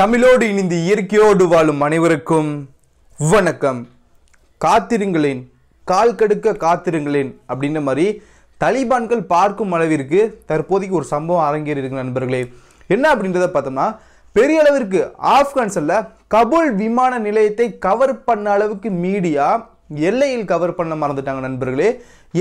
தமிழோடு இணைந்து இயற்கையோடு வாழும் அனைவருக்கும் வணக்கம். காத்திருங்களேன், கால் கடுக்க காத்திருங்களேன் அப்படின்ற மாதிரி தலிபான்கள் பார்க்கும் அளவிற்கு தற்போதைக்கு ஒரு சம்பவம் அரங்கேறி இருக்கு நண்பர்களே. என்ன அப்படின்றத பார்த்தோம்னா, பெரிய அளவிற்கு ஆப்கானிஸ்தான்ல கபூல் விமான நிலையத்தை கவர் பண்ண அளவுக்கு மீடியா எல்லையில் கவர் பண்ண மறந்துட்டாங்க நண்பர்களே.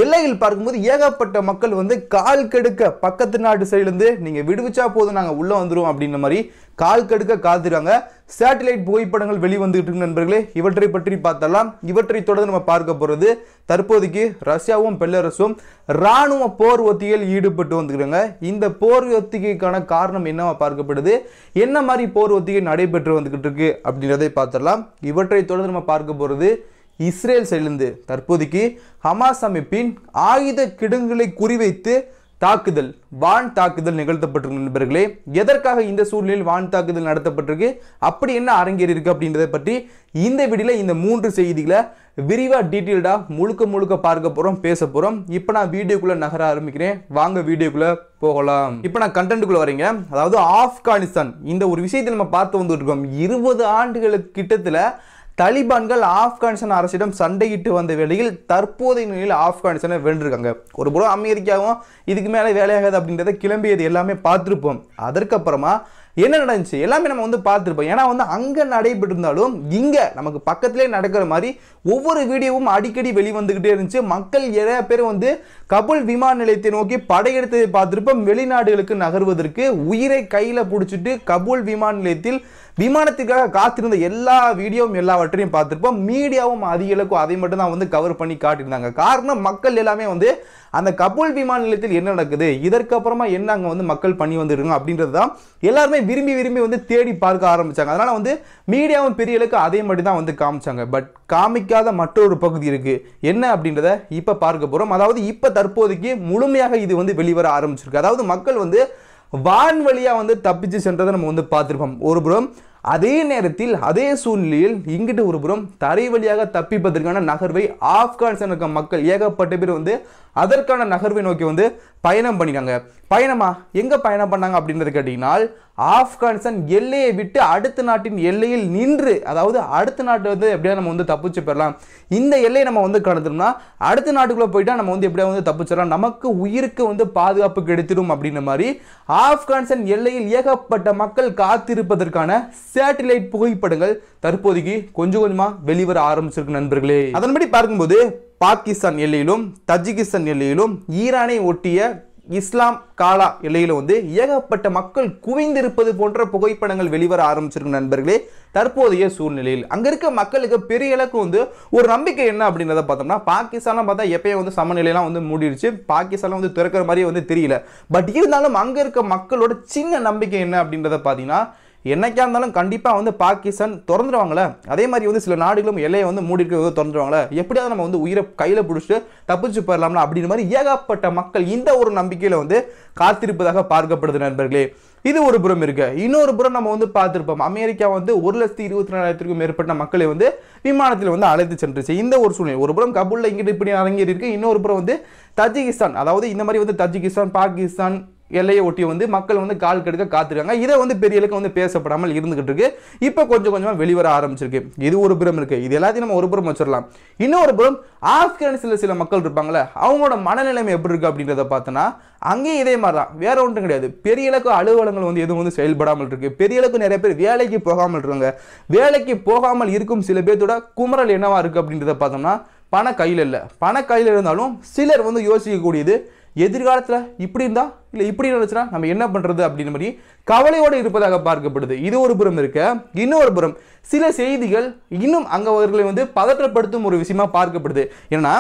எல்லையில் பார்க்கும்போது ஏகப்பட்ட மக்கள் வந்து கால் கடுக்க பக்கத்து நாட்டு சைடுலேருந்து நீங்கள் விடுவிச்சா போதும் நாங்கள் உள்ளே வந்துடுவோம் அப்படின்ற மாதிரி கால் கடுக்க காத்துறாங்க. சேட்டலைட் புகைப்படங்கள் வெளிவந்துகிட்டு இருக்கு நண்பர்களே. இவற்றை பற்றி பார்த்தலாம். இவற்றை தொடர்ந்து நம்ம பார்க்க போகிறது, தற்போதைக்கு ரஷ்யாவும் பெலரஸும் இராணுவ போர் ஒத்திகையில் ஈடுபட்டு வந்துக்கிறாங்க. இந்த போர் ஒத்திகைக்கான காரணம் என்னவா பார்க்கப்படுது, என்ன மாதிரி போர் ஒத்திகை நடைபெற்று வந்துக்கிட்டு இருக்கு அப்படின்றதை பார்த்துடலாம். இவற்றை தொடர்ந்து நம்ம பார்க்க போகிறது, இஸ்ரேல் சைடிலிருந்து தற்போதைக்கு ஹமாஸ் அமைப்பின் ஆயுத கிடங்குகளை குறிவைத்து தாக்குதல், வான் தாக்குதல் நிகழ்த்தப்பட்டிருக்கு நண்பர்களே. எதற்காக இந்த சூழ்நிலையில் வான் தாக்குதல் நடத்தப்பட்டிருக்கு, அப்படி என்ன அரங்கேறி இருக்கு அப்படின்றத பற்றி இந்த வீடியோவில் இந்த 3 செய்திகளை விரிவாக டீட்டெயில்டாக முழுக்க பார்க்க போகிறோம், பேச போகிறோம். இப்போ நான் வீடியோக்குள்ளே நகர ஆரம்பிக்கிறேன், வாங்க வீடியோக்குள்ளே போகலாம். இப்போ நான் கண்டென்ட்டுக்குள்ளே வரீங்க. அதாவது ஆப்கானிஸ்தான் இந்த ஒரு விஷயத்தை நம்ம பார்த்து வந்துட்டு இருக்கோம். 20 ஆண்டுகளுக்கு கிட்டத்தில் தலிபான்கள் ஆப்கானிஸ்தான் அரசிடம் சண்டையிட்டு வந்த வேளையில் தற்போதைய நிலையில் ஆப்கானிஸ்தானை வென்றிருக்காங்க. ஒரு புறம் அமெரிக்காவும் இதுக்கு மேலே வேலையாகாது அப்படின்றத கிளம்பியது எல்லாமே பார்த்துருப்போம். அதற்கப்புறமா என்ன நடந்துச்சு எல்லாமே நம்ம வந்து பார்த்துருப்போம். ஏன்னா வந்து அங்கே நடைபெற்றிருந்தாலும் இங்கே நமக்கு பக்கத்திலே நடக்கிற மாதிரி ஒவ்வொரு வீடியோவும் அடிக்கடி வெளிவந்துக்கிட்டே இருந்துச்சு. மக்கள் நிறைய பேர் வந்து கபூல் விமான நிலையத்தை நோக்கி படையெடுத்ததை பார்த்துருப்போம். வெளிநாடுகளுக்கு நகர்வதற்கு உயிரை கையில் பிடிச்சிட்டு கபூல் விமான நிலையத்தில் விமானத்துக்காக காத்திருந்த எல்லா வீடியோவும் எல்லாவற்றையும் பார்த்துருப்போம். மீடியாவும் அதிக அளவுக்கு அதை மட்டும் தான் வந்து கவர் பண்ணி காட்டியிருந்தாங்க. காரணம், மக்கள் எல்லாமே வந்து அந்த கபூல் விமான நிலையத்தில் என்ன நடக்குது, இதற்கப்புறமா என்ன அங்கே வந்து மக்கள் பண்ணி வந்துருக்காங்க அப்படின்றது தான் எல்லாருமே விரும்பி வந்து தேடி பார்க்க ஆரம்பிச்சாங்க. அதனால வந்து மீடியாவும் பெரிய அளவுக்கு அதே மட்டும் தான் வந்து காமிச்சாங்க. பட் காமிக்காத மற்றொரு பகுதி இருக்கு, என்ன அப்படின்றத இப்ப பார்க்க போறோம். அதாவது இப்ப தற்போதைக்கு முழுமையாக இது வந்து வெளிவர ஆரம்பிச்சிருக்கு. அதாவது மக்கள் வந்து வான்வழியா வந்து தப்பிச்சு சென்றதை நம்ம வந்து பார்த்திருப்போம். ஒருபுறம் அதே நேரத்தில் அதே சூழ்நிலையில் இங்கிட்டு ஒருபுறம் தரை வழியாக தப்பிப்பதற்கான நகர்வை ஆப்கானிஸ்தான் இருக்க மக்கள் ஏகப்பட்ட பேர் வந்து அதற்கான நகர்வை நோக்கி வந்து பயணம் பண்ணிட்டாங்க. பயணமா எங்கே பயணம் பண்ணாங்க அப்படின்றது கேட்டிங்கன்னா, ஆப்கானிஸ்தான் எல்லையை விட்டு அடுத்த நாட்டின் எல்லையில் நின்று, அதாவது அடுத்த நாட்டில் வந்து எப்படியா நம்ம வந்து தப்பிச்சு பெறலாம், இந்த எல்லையை நம்ம வந்து கடந்துட்டோம்னா அடுத்த நாட்டுக்குள்ளே போயிட்டால் நம்ம வந்து எப்படியா வந்து தப்பிச்சிடலாம், நமக்கு உயிருக்கு வந்து பாதுகாப்பு கிடைத்திடும் அப்படின்ற மாதிரி ஆப்கானிஸ்தான் எல்லையில் ஏகப்பட்ட மக்கள் காத்திருப்பதற்கான சேட்டலைட் புகைப்படங்கள் தற்போதைக்கு கொஞ்சமாக வெளிவர ஆரம்பிச்சிருக்கு நண்பர்களே. அதன்படி பார்க்கும்போது பாகிஸ்தான் எல்லையிலும் தஜிகிஸ்தான் எல்லையிலும் ஈரானை ஒட்டிய இஸ்லாம் காலா எல்லையில் வந்து ஏகப்பட்ட மக்கள் குவிந்திருப்பது போன்ற புகைப்படங்கள் வெளிவர ஆரம்பிச்சிருக்கு நண்பர்களே. தற்போதைய சூழ்நிலையில் அங்கே இருக்க மக்களுக்கு பெரிய அளவுக்கு வந்து ஒரு நம்பிக்கை என்ன அப்படின்றத பார்த்தோம்னா, பாகிஸ்தான்லாம் பார்த்தா எப்பயும் வந்து சமநிலையெல்லாம் வந்து மூடிடுச்சு, பாகிஸ்தான்லாம் வந்து திறக்கிற மாதிரியே வந்து தெரியல. பட் இருந்தாலும் அங்கே இருக்க மக்களோட சின்ன நம்பிக்கை என்ன அப்படின்றத பார்த்தீங்கன்னா, என்னைக்கா இருந்தாலும் கண்டிப்பாக வந்து பாகிஸ்தான் திறந்துடுவாங்களே, அதே மாதிரி வந்து சில நாடுகளும் எல்லையை வந்து மூடி இருக்கிறத திறந்துடுவாங்களே, எப்படியாவது நம்ம வந்து உயிரை கையில் பிடிச்சிட்டு தப்பிச்சு போயிடலாம்ல அப்படின்ற மாதிரி ஏகப்பட்ட மக்கள் இந்த ஒரு நம்பிக்கையில் வந்து காத்திருப்பதாக பார்க்கப்படுது நண்பர்களே. இது ஒரு புறம் இருக்கு. இன்னொரு புறம் நம்ம வந்து பார்த்துருப்போம், அமெரிக்கா வந்து 1,24,000க்கும் மேற்பட்ட மக்களை வந்து விமானத்தில் வந்து அழைத்து சென்றுச்சு. இந்த ஒரு சூழ்நிலை ஒரு புறம் கபூலில் இங்கிட்டு இப்படி அரங்கேறி இருக்கு. இன்னொரு புறம் வந்து தஜிகிஸ்தான், அதாவது இந்த மாதிரி வந்து தஜிகிஸ்தான் பாகிஸ்தான் எல்லையை ஒட்டி வந்து மக்கள் வந்து கால் கடுக்க காத்துருக்காங்க. இதை வந்து பெரிய அளவுக்கு வந்து பேசப்படாமல் இருந்துகிட்டு இருக்கு. இப்போ கொஞ்சமாக வெளிவர ஆரம்பிச்சிருக்கு. இது ஒரு புறம் இருக்கு. இது எல்லாத்தையும் நம்ம ஒரு புறம் வச்சிடலாம். இன்னொரு புறம் ஆப்கானிஸ்தானில் சில மக்கள் இருப்பாங்களே, அவங்களோட மனநிலைமை எப்படி இருக்கு அப்படின்றத பார்த்தோன்னா, அங்கேயும் இதே மாதிரி தான், வேற ஒன்றும் கிடையாது. பெரிய அளவுக்கு அலுவலகங்கள் வந்து எதுவும் வந்து செயல்படாமல் இருக்கு. பெரிய அளவுக்கு நிறைய பேர் வேலைக்கு போகாமல் இருக்காங்க. வேலைக்கு போகாமல் இருக்கும் சில பேர்த்தோட குமரல் என்னவா இருக்கு அப்படின்றத பார்த்தோம்னா, பணம் கையில் இல்லை. பணம் கையில் இருந்தாலும் சிலர் வந்து யோசிக்கக்கூடியது, எதிர்காலத்தில் இப்படி இருந்தால் இல்லை இப்படி நினச்சினா நம்ம என்ன பண்ணுறது அப்படின்ற மாதிரி கவலையோடு இருப்பதாக பார்க்கப்படுது. இது ஒரு புறம் இருக்க. இன்னொரு புறம் சில செய்திகள் இன்னும் அங்கே அவர்களை வந்து பதற்றப்படுத்தும் ஒரு விஷயமா பார்க்கப்படுது. ஏன்னா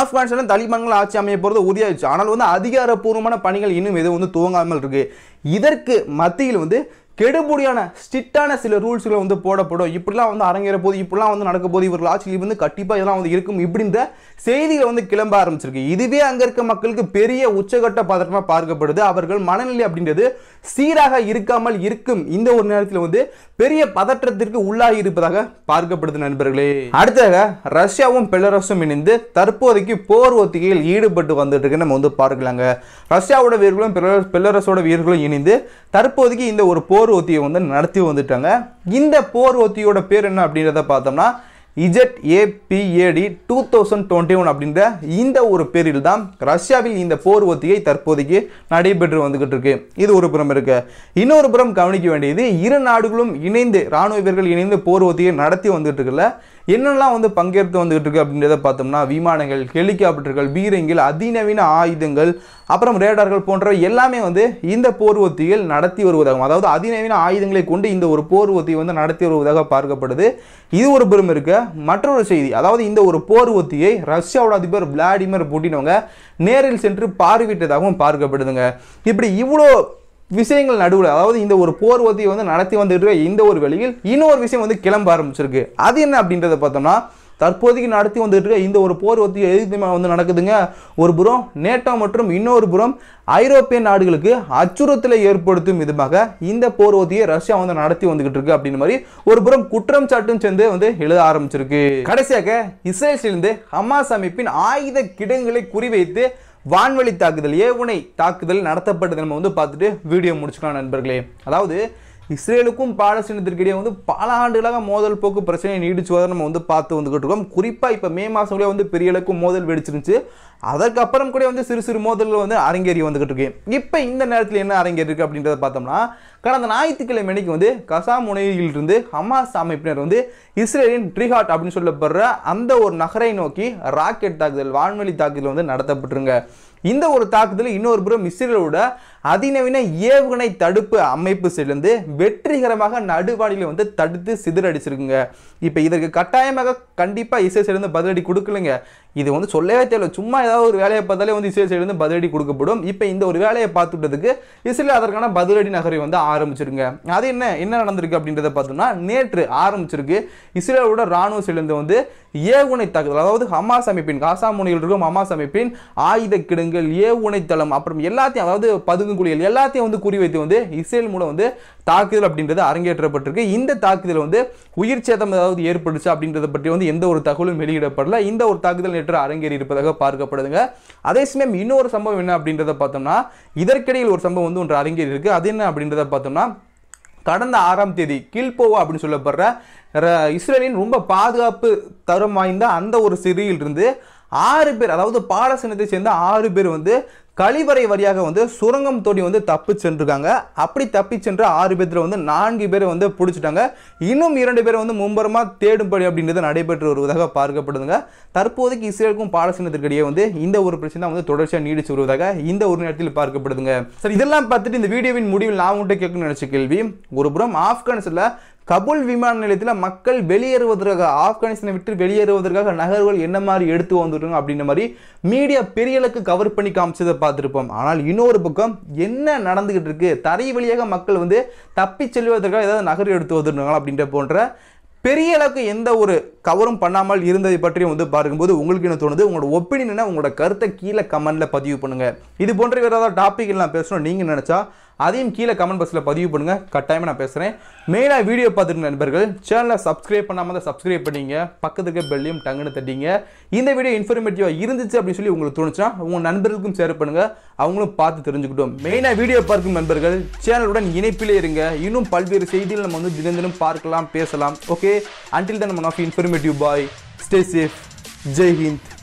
ஆப்கானிஸ்தான் தலிபான்கள் ஆட்சி அமைய போகிறது உறுதியாகிடுச்சு. ஆனால் வந்து அதிகாரப்பூர்வமான பணிகள் இன்னும் எதுவும் வந்து துவங்காமல் இருக்குது. இதற்கு மத்தியில் வந்து கெடுபடியான ஸ்ட்ரிக்டான சில ரூல்ஸுகளை வந்து போடப்படும், இப்படிலாம் வந்து அரங்கேற போது, இப்படிலாம் வந்து நடக்க போது, இவர்கள் ஆட்சியில் வந்து கண்டிப்பாக இதெல்லாம் வந்து இருக்கும் இப்படின்ற செய்திகள் வந்து கிளம்ப ஆரம்பிச்சிருக்கு. இதுவே அங்கே இருக்க மக்களுக்கு பெரிய உச்சகட்ட பதற்றமாக பார்க்கப்படுது. அவர்கள் மனநிலை அப்படின்றது சீராக இருக்காமல் இருக்கும் இந்த ஒரு நேரத்தில் வந்து பெரிய பதற்றத்திற்கு உள்ளாகி இருப்பதாக பார்க்கப்படுது நண்பர்களே. அடுத்ததாக ரஷ்யாவும் பெலரஸும் இணைந்து தற்போதைக்கு போர் ஒத்திகையில் ஈடுபட்டு வந்துட்டு இருக்கு நம்ம வந்து பார்க்கலாங்க. ரஷ்யாவோட வீரர்களும் பெலரஸோட வீரர்களும் இணைந்து தற்போதைக்கு இந்த ஒரு போர் போர் ஒத்தியை வந்து நடத்தி வந்துட்டாங்க. இந்த போர் ஒத்தியோட பேர் என்ன அப்படின்றத பார்த்தோம்னா IZAPAD 2021 அப்படின்ற இந்த ஒரு பேரில் தான் ரஷ்யாவில் இந்த போர் ஒத்திகை தற்போதைக்கு நடைபெற்று வந்துகிட்டு இருக்கு. இது ஒரு புறம் இருக்கு. இன்னொரு புறம் கவனிக்க வேண்டியது, இரு நாடுகளும் இணைந்து ராணுவ வீரர்கள் இணைந்து போர் ஒத்திகை நடத்தி வந்துகிட்டு இருக்குல்ல, என்னெல்லாம் வந்து பங்கேற்று வந்துகிட்டு இருக்கு அப்படின்றத பார்த்தோம்னா விமானங்கள், ஹெலிகாப்டர்கள், பீரங்கிகள், அதிநவீன ஆயுதங்கள், அப்புறம் ரேடார்கள் போன்றவை எல்லாமே வந்து இந்த போர் ஒத்திகள் நடத்தி வருவதாகும். அதாவது அதிநவீன ஆயுதங்களை கொண்டு இந்த ஒரு போர் ஒத்தியை வந்து நடத்தி வருவதாக பார்க்கப்படுது. இது ஒரு புறம் இருக்க. மற்றொரு செய்தி, அதாவது இந்த ஒரு போர் ஒத்தியை ரஷ்யாவோட அதிபர் விளாடிமிர் புட்டின் அவங்க நேரில் சென்று பார்வையிட்டதாகவும் பார்க்கப்படுதுங்க. இப்படி இவ்வளோ விஷயங்கள் நடுவில், அதாவது இந்த ஒரு போர் ஒத்தியை வந்து நடத்தி வந்துட்டு இந்த ஒரு வேளையில் இன்னொரு விஷயம் வந்து கிளம்ப ஆரம்பிச்சிருக்கு. அது என்ன அப்படின்றத பார்த்தோம்னா தற்போதைக்கு நடத்தி வந்துட்டு இருக்க இந்த ஒரு போர் ஒத்திகை எதிர்த்து வந்து நடக்குதுங்க. ஒரு புறம் நேட்டோ மற்றும் இன்னொரு புறம் ஐரோப்பிய நாடுகளுக்கு அச்சுறுத்தலை ஏற்படுத்தும் விதமாக இந்த போர் ஒத்தியை ரஷ்யா வந்து நடத்தி வந்துகிட்டு இருக்கு அப்படின்னு மாதிரி ஒரு புறம் குற்றம் சாட்டும் சேர்ந்து வந்து எழுத ஆரம்பிச்சிருக்கு. கடைசியாக இஸ்ரேலிலிருந்து ஹமாஸ் அமைப்பின் ஆயுத கிடங்குகளை குறிவைத்து வான்வழி தாக்குதல், ஏவுகணை தாக்குதல் நடத்தப்பட்டது நம்ம வந்து பார்த்துட்டு வீடியோ முடிச்சுக்கலாம் நண்பர்களே. அதாவது இஸ்ரேலுக்கும் பாலஸ்தீனத்திற்கிடையே வந்து பல ஆண்டுகளாக மோதல் போக்கு பிரச்சனையை நீடிச்சுவதை நம்ம வந்து பார்த்து வந்துகிட்டு இருக்கோம். குறிப்பாக இப்போ மே மாதங்களே வந்து பெரிய அளவுக்கு மோதல் வெடிச்சிருந்துச்சு. அதற்கப்புறம் கூட வந்து சிறு சிறு மோதல்கள் வந்து அரங்கேறி வந்துகிட்டு இருக்கு. இப்போ இந்த நேரத்தில் என்ன அரங்கேறி இருக்கு அப்படின்றத பார்த்தோம்னா, கடந்த ஞாயிற்றுக்கிழமை அன்னைக்கு வந்து கசா முனையிலிருந்து ஹமாஸ் அமைப்பினர் வந்து இஸ்ரேலின் ட்ரிஹாட் அப்படின்னு சொல்லப்படுற அந்த ஒரு நகரை நோக்கி ராக்கெட் தாக்குதல், வான்வெளி தாக்குதல் வந்து நடத்தப்பட்டுருங்க. இந்த ஒரு தாக்குதல் இன்னொரு புறம் இஸ்ரேலோட அதிநவீன ஏவுகணை தடுப்பு அமைப்பு சேர்ந்து வெற்றிகரமாக நடுவானில வந்து தடுத்து சிதறடிச்சிருக்குங்க. இப்போ இதற்கு கட்டாயமாக கண்டிப்பாக இஸ்ரேல் சைடு வந்து பதிலடி கொடுக்கலங்க. இது வந்து சொல்லவே தேவை, சும்மா ஏதாவது ஒரு வேலையை பார்த்தாலே வந்து இஸ்ரேல் சைடு வந்து பதிலடி கொடுக்கப்படும். இப்போ இந்த ஒரு வேலையை பார்த்துட்டதுக்கு இஸ்ரேல் அதற்கான பதிலடி நகரை வந்து ஆரம்பிச்சிருங்க. அது என்ன நடந்திருக்கு அப்படின்றத பார்த்தோம்னா நேற்று ஆரம்பிச்சிருக்கு இஸ்ரேலோட ராணுவ சைடுலேருந்து வந்து ஏவுகணை தாக்குதல், அதாவது ஹமாஸ் அமைப்பின் காசா முனையில் இருக்கும் ஹமாஸ் அமைப்பின் ஆயுத கிடங்குகள், ஏவுகணை தளம், அப்புறம் எல்லாத்தையும் அதாவது பதுங்குகுழிகள் எல்லாத்தையும் வந்து குறிவைத்து வந்து இஸ்ரேல் மூலம் வந்து தாக்குதல் அப்படின்றது அரங்கேற்றப்பட்டிருக்கு. இந்த தாக்குதல் வந்து உயிர் சேதம் ஏதாவது ஏற்பட்டுச்சு அப்படின்றத பற்றி வந்து எந்த ஒரு தகவலும் வெளியிடப்படல. இந்த ஒரு தாக்குதல் நேற்று அரங்கேறி இருப்பதாக பார்க்கப்படுதுங்க. அதே சமயம் இன்னொரு சம்பவம் என்ன அப்படின்றத பார்த்தோம்னா, இதற்கிடையில் ஒரு சம்பவம் வந்து ஒன்று அரங்கேறி இருக்கு. அது என்ன அப்படின்றத பார்த்தோம்னா, கடந்த 6ஆம் தேதி கில்போவா அப்படின்னு சொல்லப்படுற இஸ்ரேலின் ரொம்ப பாதுகாப்பு தரம் வாய்ந்த அந்த ஒரு சிறையிலிருந்து 6 பேர், அதாவது பாலஸ்தீனத்தை சேர்ந்த 6 பேர் வந்து கழிவறை வழியாக வந்து சுரங்கம் தோண்டி வந்து தப்பி சென்றிருக்காங்க. அப்படி தப்பி சென்ற 6 பேர்ல வந்து 4 பேரை வந்து பிடிச்சிட்டாங்க. இன்னும் 2 பேரை வந்து மும்பரமாக தேடும்படி அப்படின்றது நடைபெற்று வருவதாக பார்க்கப்படுதுங்க. தற்போதைக்கு இஸ்ரேலுக்கும் பாலஸ்தீனத்திற்கிடையே வந்து இந்த ஒரு பிரச்சனை தான் வந்து தொடர்ச்சியாக நீடிச்சு வருவதாக இந்த ஒரு நேரத்தில் பார்க்கப்படுதுங்க. சரி, இதெல்லாம் பார்த்துட்டு இந்த வீடியோவின் முடிவில் நான் உங்கள்கிட்ட கேட்கணும்னு நினைச்ச கேள்வி, ஒரு புறம் ஆப்கானிஸ்தானில் கபூல் விமான நிலையத்தில் மக்கள் வெளியேறுவதற்காக, ஆப்கானிஸ்தானை விட்டு வெளியேறுவதற்காக நகர்வுகள் என்ன மாதிரி எடுத்து வந்துட்டாங்க அப்படின்ற மாதிரி மீடியா பெரிய அளவுக்கு கவர் பண்ணி காமிச்சதை பார்த்துருப்போம். ஆனால் இன்னொரு பக்கம் என்ன நடந்துகிட்டு இருக்கு, தரை வழியாக மக்கள் வந்து தப்பி செல்வதற்காக ஏதாவது நகர் எடுத்து வந்துருக்காங்களா அப்படின்ற போன்ற பெரிய அளவுக்கு எந்த ஒரு கவரும் பண்ணாமல் இருந்ததை பற்றியும் வந்து பார்க்கும்போது உங்களுக்கு என்ன தோணுது, உங்களோட ஒப்பீனியன் என்ன, உங்களோட கருத்தை கீழே கமெண்ட்ல பதிவு பண்ணுங்க. இது போன்ற வேறு ஏதாவது டாபிக் எல்லாம் பேசணும் நீங்கள் நினச்சா அதையும் கீழே கமெண்ட் பாக்ஸில் பதிவு பண்ணுங்கள், கட்டாயமாக நான் பேசுகிறேன். மெயினாக வீடியோ பார்த்துட்டு நண்பர்கள் சேனலை சப்ஸ்கிரைப் பண்ணாமல் தான் சப்ஸ்கிரைப் பண்ணிங்க, பக்கத்துக்கு பெல்லையும் டங்குன்னு தட்டிங்க. இந்த வீடியோ இன்ஃபர்மேட்டிவாக இருந்துச்சு அப்படின்னு சொல்லி உங்களுக்கு தோணுச்சுன்னா உங்கள் நண்பர்களுக்கும் ஷேர் பண்ணுங்கள், அவங்களும் பார்த்து தெரிஞ்சுக்கிட்டோம். மெயினாக வீடியோ பார்க்கும் நண்பர்கள் சேனலுடன் இணைப்பிலே இருங்க. இன்னும் பல்வேறு செய்திகள் நம்ம வந்து தினம் பார்க்கலாம், பேசலாம். ஓகே, அன்டில் தென் நம்ம informative bye, stay safe, Jai Hind.